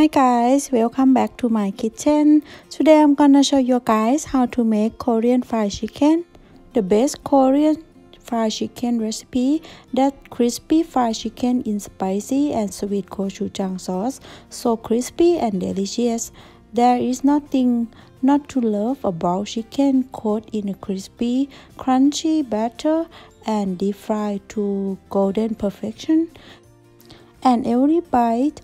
Hi guys, welcome back to my kitchen. Today I'm gonna show you guys how to make Korean fried chicken. The best Korean fried chicken recipe, that crispy fried chicken in spicy and sweet gochujang sauce. So crispy and delicious. There is nothing not to love about chicken coated in a crispy, crunchy batter and deep fried to golden perfection. And every bite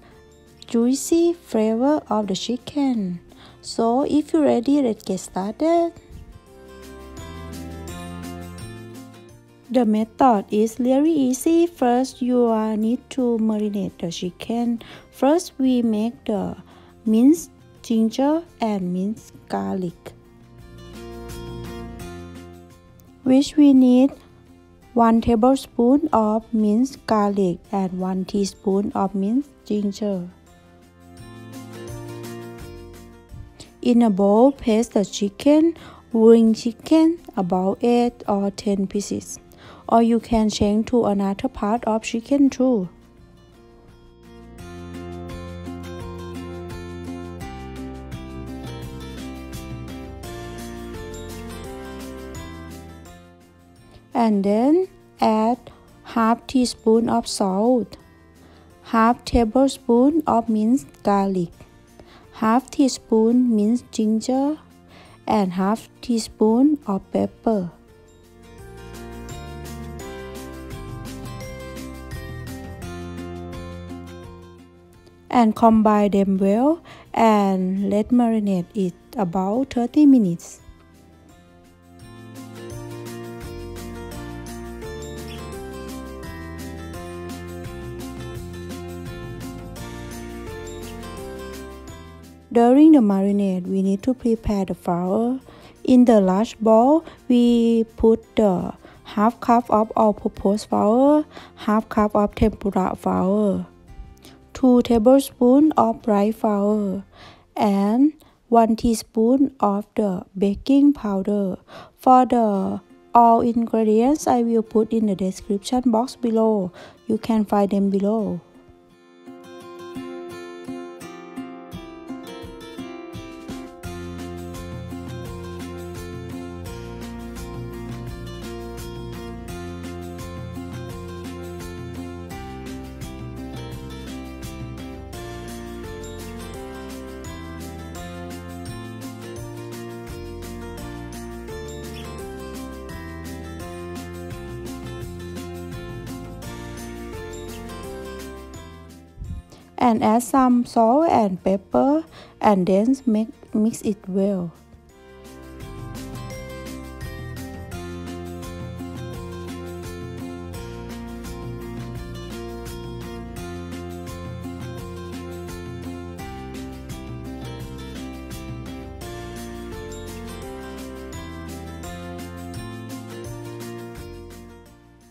juicy flavor of the chicken. So if you're ready, let's get started. The method is very easy. First, you need to marinate the chicken. First, we make the minced ginger and minced garlic, which we need 1 tablespoon of minced garlic and 1 teaspoon of minced ginger. In a bowl, place the chicken, wring chicken about 8 or 10 pieces, or you can change to another part of chicken too. And then add half teaspoon of salt, half tablespoon of minced garlic, half teaspoon minced ginger, and half teaspoon of pepper. And combine them well and let marinate it about 30 minutes. During the marinade, we need to prepare the flour. In the large bowl, we put the half cup of all-purpose flour, half cup of tempura flour, 2 tablespoons of rice flour, and 1 teaspoon of the baking powder. For the all ingredients, I will put in the description box below. You can find them below. And add some salt and pepper, and then mix it well.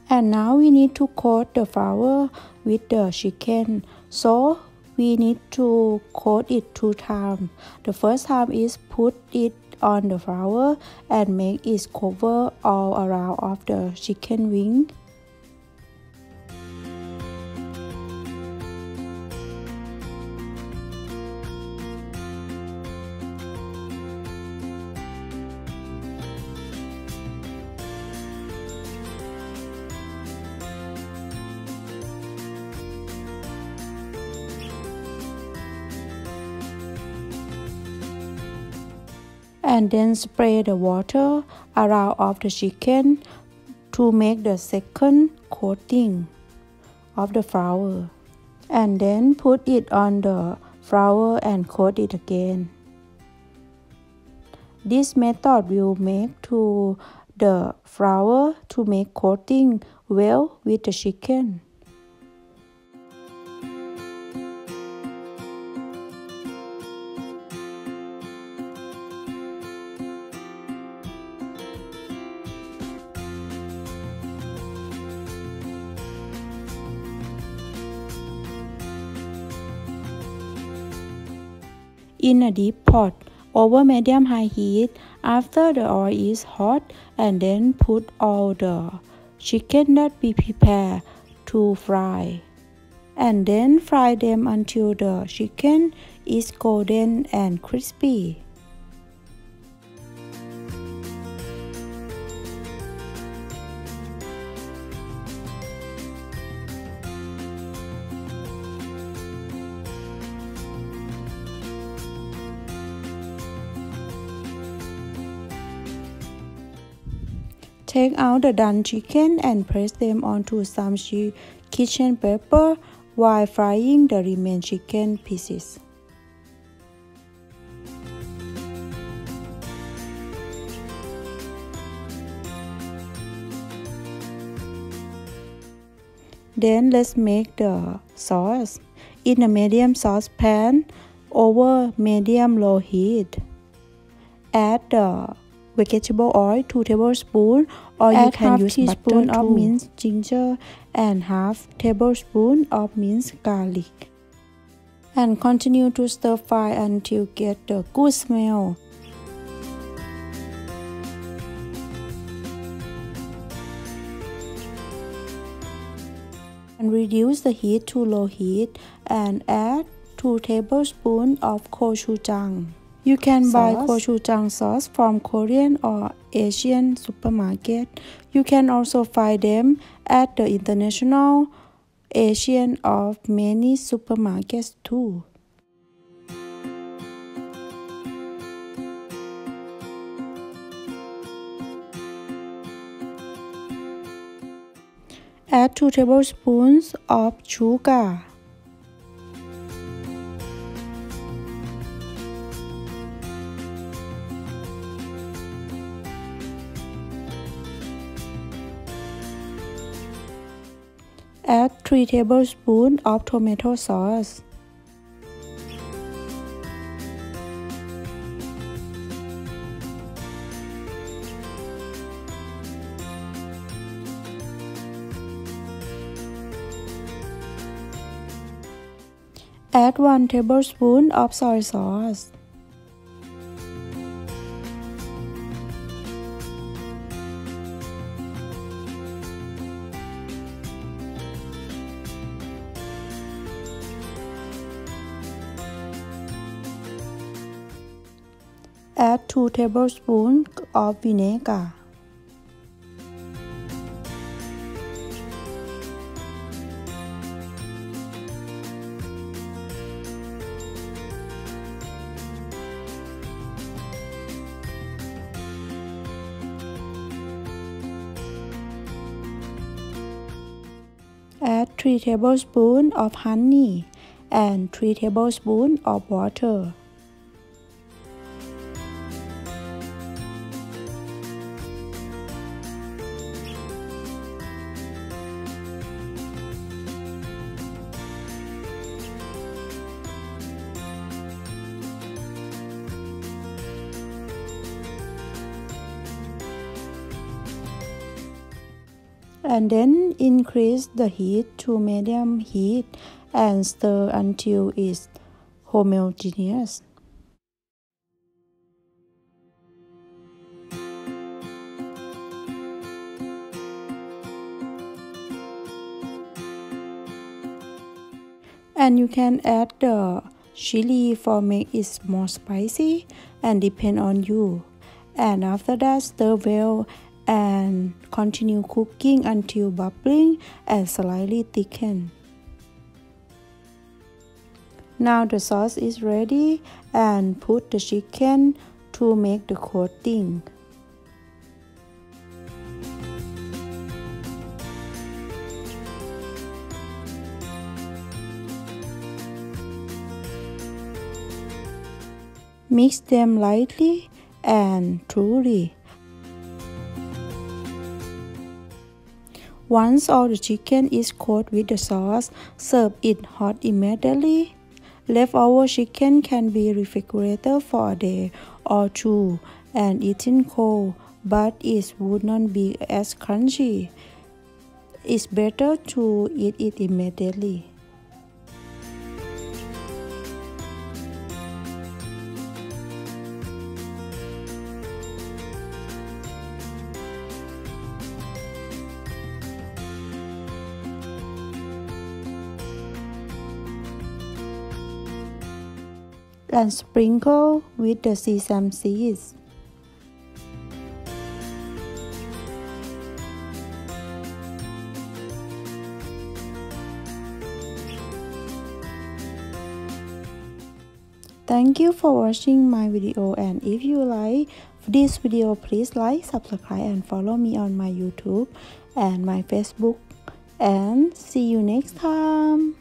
And now we need to coat the flour with the chicken. So we need to coat it 2 times. The first time is put it on the flour and make it cover all around of the chicken wing. And then spray the water around of the chicken to make the second coating of the flour. And then put it on the flour and coat it again. This method will make to the flour to make coating well with the chicken. In a deep pot over medium-high heat after the oil is hot, and then put all the chicken that we prepare to fry and then fry them until the chicken is golden and crispy. Take out the done chicken and press them onto some kitchen paper while frying the remaining chicken pieces. Then let's make the sauce. In a medium saucepan over medium low heat, add the vegetable oil 2 tablespoons, or you can use teaspoon butter of minced ginger and half tablespoon of minced garlic, and continue to stir fry until get the good smell. And reduce the heat to low heat and add 2 tablespoons of gochujang. You can buy gochujang sauce from Korean or Asian supermarket. You can also find them at the international, Asian of many supermarkets too. Add 2 tablespoons of sugar. Add 3 tablespoons of tomato sauce. Add 1 tablespoon of soy sauce. Add 2 tablespoons of vinegar. Add 3 tablespoons of honey and 3 tablespoons of water. And then increase the heat to medium heat and stir until it's homogeneous. And you can add the chili for make it more spicy and depend on you. And after that, stir well and continue cooking until bubbling and slightly thicken. Now the sauce is ready, and put the chicken to make the coating. Mix them lightly and thoroughly. Once all the chicken is coated with the sauce, serve it hot immediately. Leftover chicken can be refrigerated for a day or two and eaten cold, but it would not be as crunchy. It's better to eat it immediately. and sprinkle with the sesame seeds. Thank you for watching my video, and if you like this video, please like, subscribe and follow me on my YouTube and my Facebook, and see you next time.